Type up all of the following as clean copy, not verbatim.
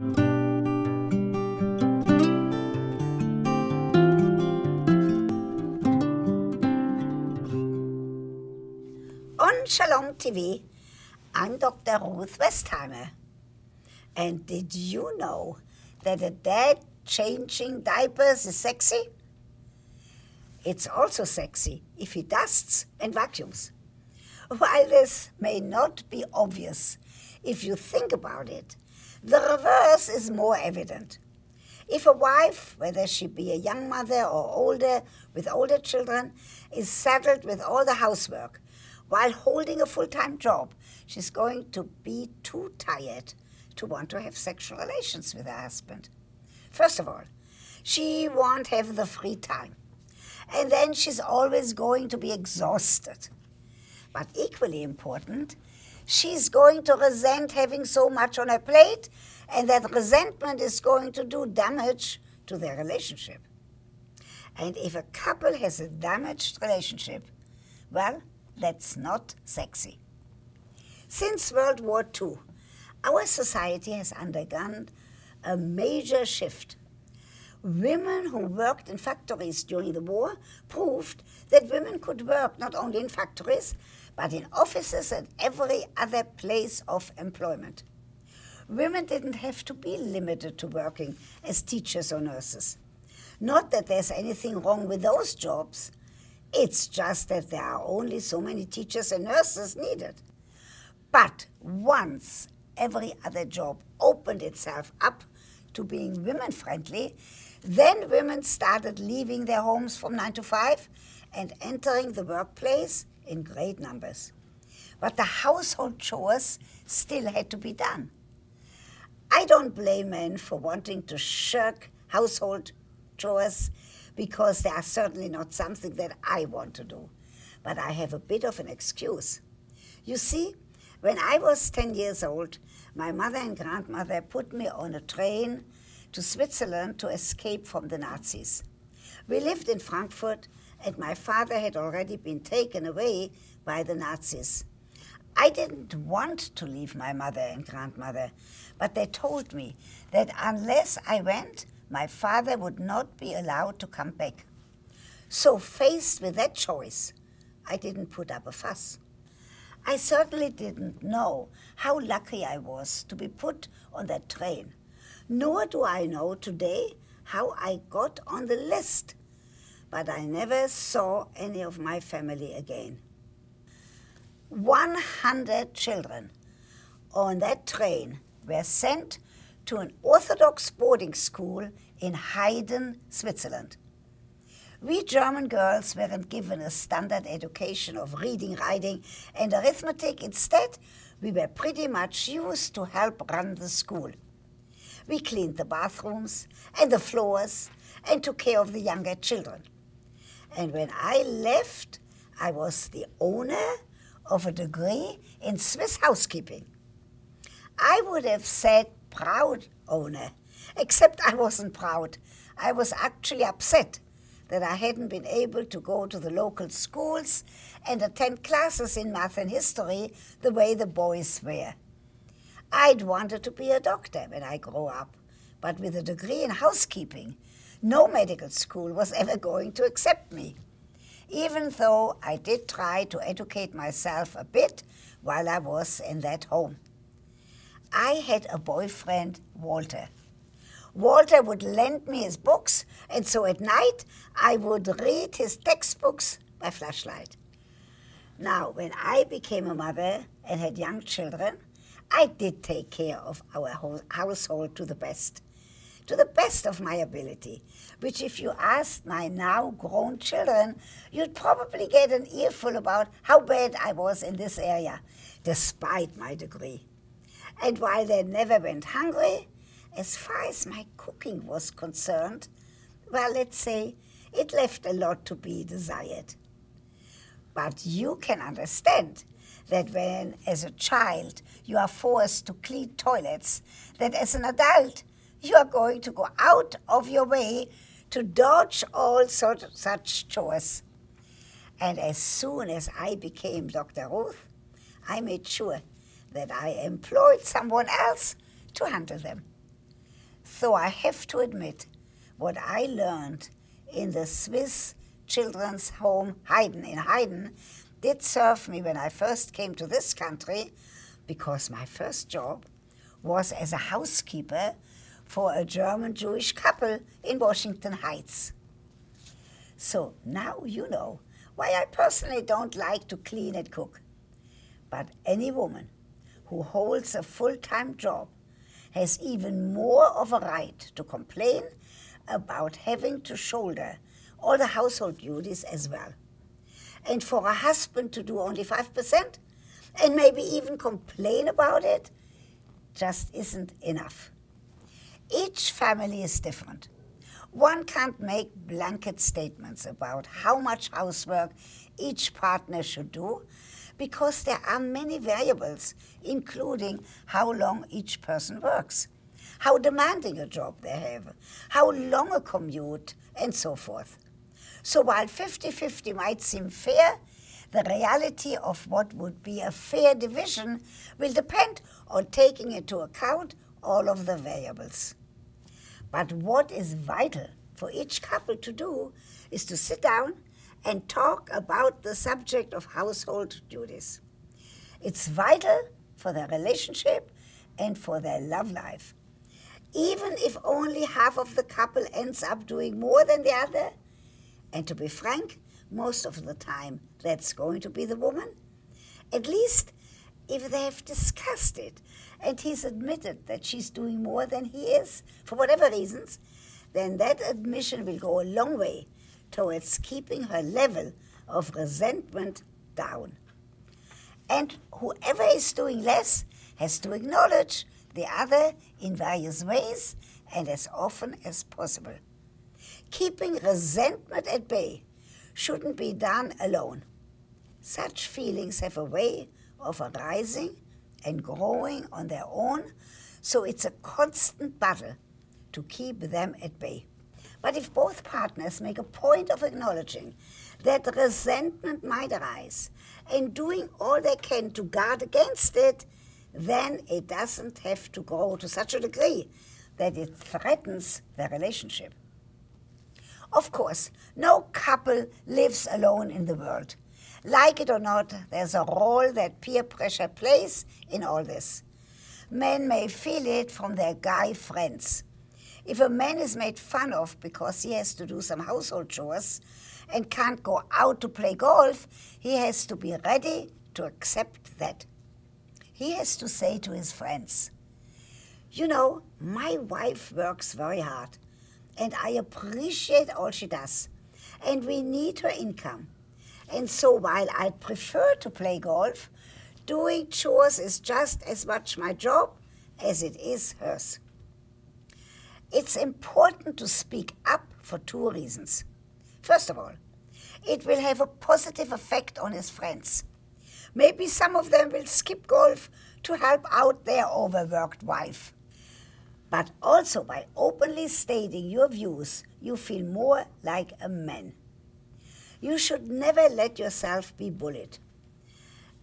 On Shalom TV, I'm Dr. Ruth Westheimer. And did you know that a dad changing diapers is sexy? It's also sexy if he dusts and vacuums. While this may not be obvious, if you think about it, the reverse is more evident. If a wife, whether she be a young mother or older, with older children, is saddled with all the housework, while holding a full-time job, she's going to be too tired to want to have sexual relations with her husband. First of all, she won't have the free time. And then she's always going to be exhausted. But equally important, she's going to resent having so much on her plate, and that resentment is going to do damage to their relationship. And if a couple has a damaged relationship, well, that's not sexy. Since World War II, our society has undergone a major shift. Women who worked in factories during the war proved that women could work not only in factories, but in offices and every other place of employment. Women didn't have to be limited to working as teachers or nurses. Not that there's anything wrong with those jobs, it's just that there are only so many teachers and nurses needed. But once every other job opened itself up to being women-friendly, then women started leaving their homes from 9 to 5 and entering the workplace in great numbers. But the household chores still had to be done. I don't blame men for wanting to shirk household chores, because they are certainly not something that I want to do. But I have a bit of an excuse. You see, when I was 10 years old, my mother and grandmother put me on a train to Switzerland to escape from the Nazis. We lived in Frankfurt, and my father had already been taken away by the Nazis. I didn't want to leave my mother and grandmother, but they told me that unless I went, my father would not be allowed to come back. So faced with that choice, I didn't put up a fuss. I certainly didn't know how lucky I was to be put on that train, nor do I know today how I got on the list, but I never saw any of my family again. 100 children on that train were sent to an Orthodox boarding school in Heiden, Switzerland. We German girls weren't given a standard education of reading, writing, and arithmetic. Instead, we were pretty much used to help run the school. We cleaned the bathrooms and the floors and took care of the younger children. And when I left, I was the owner of a degree in Swiss housekeeping. I would have said proud owner, except I wasn't proud. I was actually upset that I hadn't been able to go to the local schools and attend classes in math and history the way the boys were. I'd wanted to be a doctor when I grew up, but with a degree in housekeeping, no medical school was ever going to accept me, even though I did try to educate myself a bit while I was in that home. I had a boyfriend, Walter. Walter would lend me his books, and so at night I would read his textbooks by flashlight. Now, when I became a mother and had young children, I did take care of our whole household to the best of my ability, which if you asked my now grown children, you'd probably get an earful about how bad I was in this area, despite my degree. And while they never went hungry, as far as my cooking was concerned, well, let's say it left a lot to be desired. But you can understand that when, as a child, you are forced to clean toilets, that as an adult, you are going to go out of your way to dodge all such chores. And as soon as I became Dr. Ruth, I made sure that I employed someone else to handle them. So I have to admit, what I learned in the Swiss children's home Haydn, in Haydn, did serve me when I first came to this country, because my first job was as a housekeeper for a German Jewish couple in Washington Heights. So now you know why I personally don't like to clean and cook. But any woman who holds a full-time job has even more of a right to complain about having to shoulder all the household duties as well. And for a husband to do only 5% and maybe even complain about it just isn't enough. Each family is different. One can't make blanket statements about how much housework each partner should do, because there are many variables, including how long each person works, how demanding a job they have, how long a commute, and so forth. So while 50-50 might seem fair, the reality of what would be a fair division will depend on taking into account all of the variables. But what is vital for each couple to do is to sit down and talk about the subject of household duties. It's vital for their relationship and for their love life. Even if only half of the couple ends up doing more than the other, and to be frank, most of the time that's going to be the woman, at least if they have discussed it and he's admitted that she's doing more than he is, for whatever reasons, then that admission will go a long way towards keeping her level of resentment down. And whoever is doing less has to acknowledge the other in various ways and as often as possible. Keeping resentment at bay shouldn't be done alone. Such feelings have a way of arising and growing on their own, so it's a constant battle to keep them at bay. But if both partners make a point of acknowledging that resentment might arise and doing all they can to guard against it, then it doesn't have to grow to such a degree that it threatens their relationship. Of course, no couple lives alone in the world. Like it or not, there's a role that peer pressure plays in all this. Men may feel it from their guy friends. If a man is made fun of because he has to do some household chores and can't go out to play golf, he has to be ready to accept that. He has to say to his friends, "You know, my wife works very hard, and I appreciate all she does, and we need her income. And so while I prefer to play golf, doing chores is just as much my job as it is hers." It's important to speak up for two reasons. First of all, it will have a positive effect on his friends. Maybe some of them will skip golf to help out their overworked wife. But also, by openly stating your views, you feel more like a man. You should never let yourself be bullied,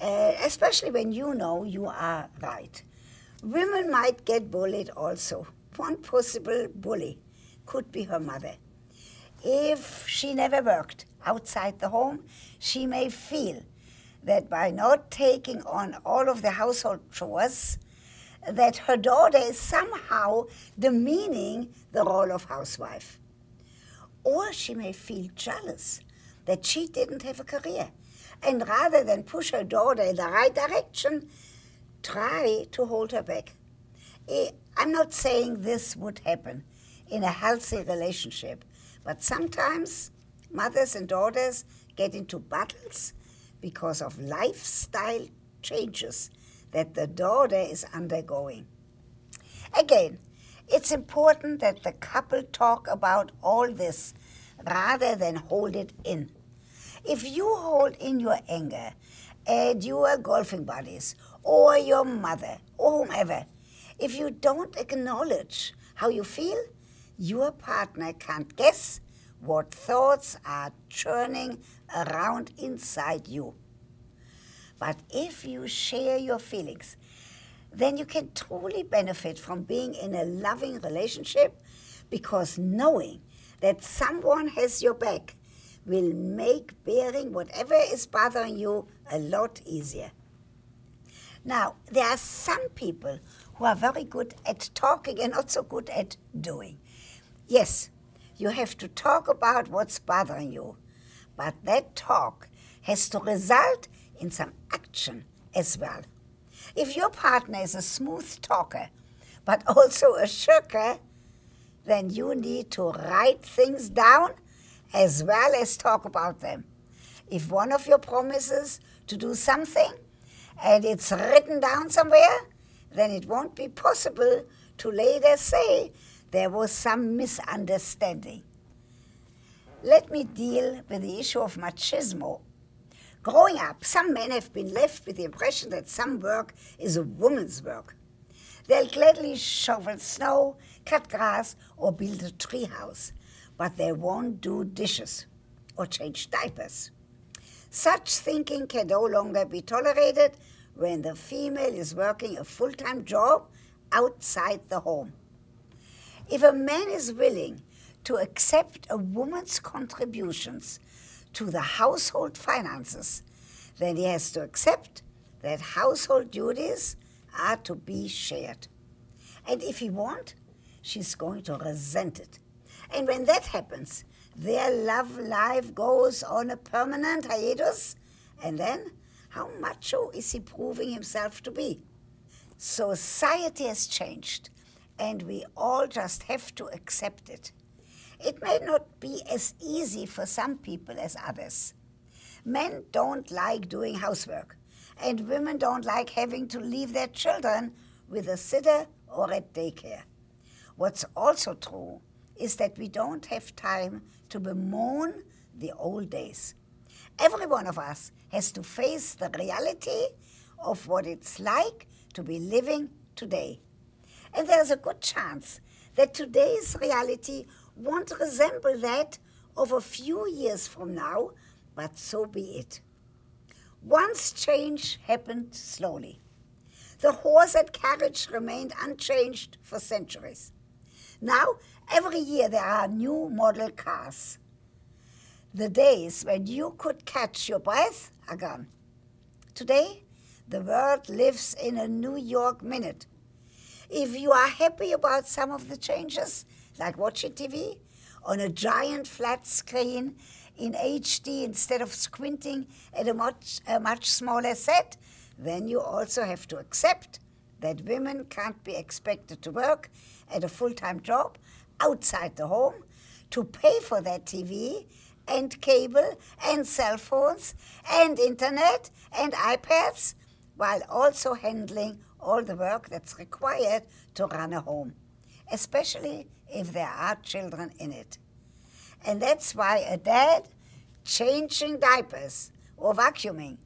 especially when you know you are right. Women might get bullied also. One possible bully could be her mother. If she never worked outside the home, she may feel that by not taking on all of the household chores, that her daughter is somehow demeaning the role of housewife. Or she may feel jealous that she didn't have a career, and rather than push her daughter in the right direction, try to hold her back. I'm not saying this would happen in a healthy relationship, but sometimes mothers and daughters get into battles because of lifestyle changes that the daughter is undergoing. Again, it's important that the couple talk about all this rather than hold it in. If you hold in your anger at your golfing buddies or your mother or whomever, if you don't acknowledge how you feel, your partner can't guess what thoughts are churning around inside you. But if you share your feelings then you can truly benefit from being in a loving relationship, because knowing that someone has your back will make bearing whatever is bothering you a lot easier. Now, there are some people who are very good at talking and not so good at doing. Yes, you have to talk about what's bothering you, but that talk has to result in some action as well. If your partner is a smooth talker, but also a shirker, then you need to write things down as well as talk about them. If one of you promises to do something and it's written down somewhere, then it won't be possible to later say there was some misunderstanding. Let me deal with the issue of machismo. Growing up, some men have been left with the impression that some work is a woman's work. They'll gladly shovel snow, cut grass, or build a treehouse, but they won't do dishes or change diapers. Such thinking can no longer be tolerated when the female is working a full-time job outside the home. If a man is willing to accept a woman's contributions to the household finances, then he has to accept that household duties are to be shared. And if he won't, she's going to resent it. And when that happens, their love life goes on a permanent hiatus, and then how macho is he proving himself to be? Society has changed, and we all just have to accept it. It may not be as easy for some people as others. Men don't like doing housework, and women don't like having to leave their children with a sitter or at daycare. What's also true is that we don't have time to bemoan the old days. Every one of us has to face the reality of what it's like to be living today. And there's a good chance that today's reality won't resemble that of a few years from now, but so be it. Once change happened slowly. The horse and carriage remained unchanged for centuries. Now, every year there are new model cars. The days when you could catch your breath are gone. Today, the world lives in a New York minute. If you are happy about some of the changes, like watching TV on a giant flat screen in HD instead of squinting at a much smaller set, then you also have to accept that women can't be expected to work at a full-time job outside the home, to pay for their TV and cable and cell phones and internet and iPads, while also handling all the work that's required to run a home, especially if there are children in it. And that's why a dad changing diapers or vacuuming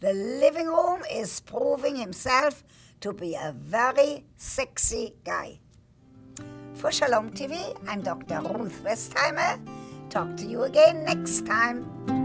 the living room is proving himself to be a very sexy guy. For Shalom TV, I'm Dr. Ruth Westheimer. Talk to you again next time.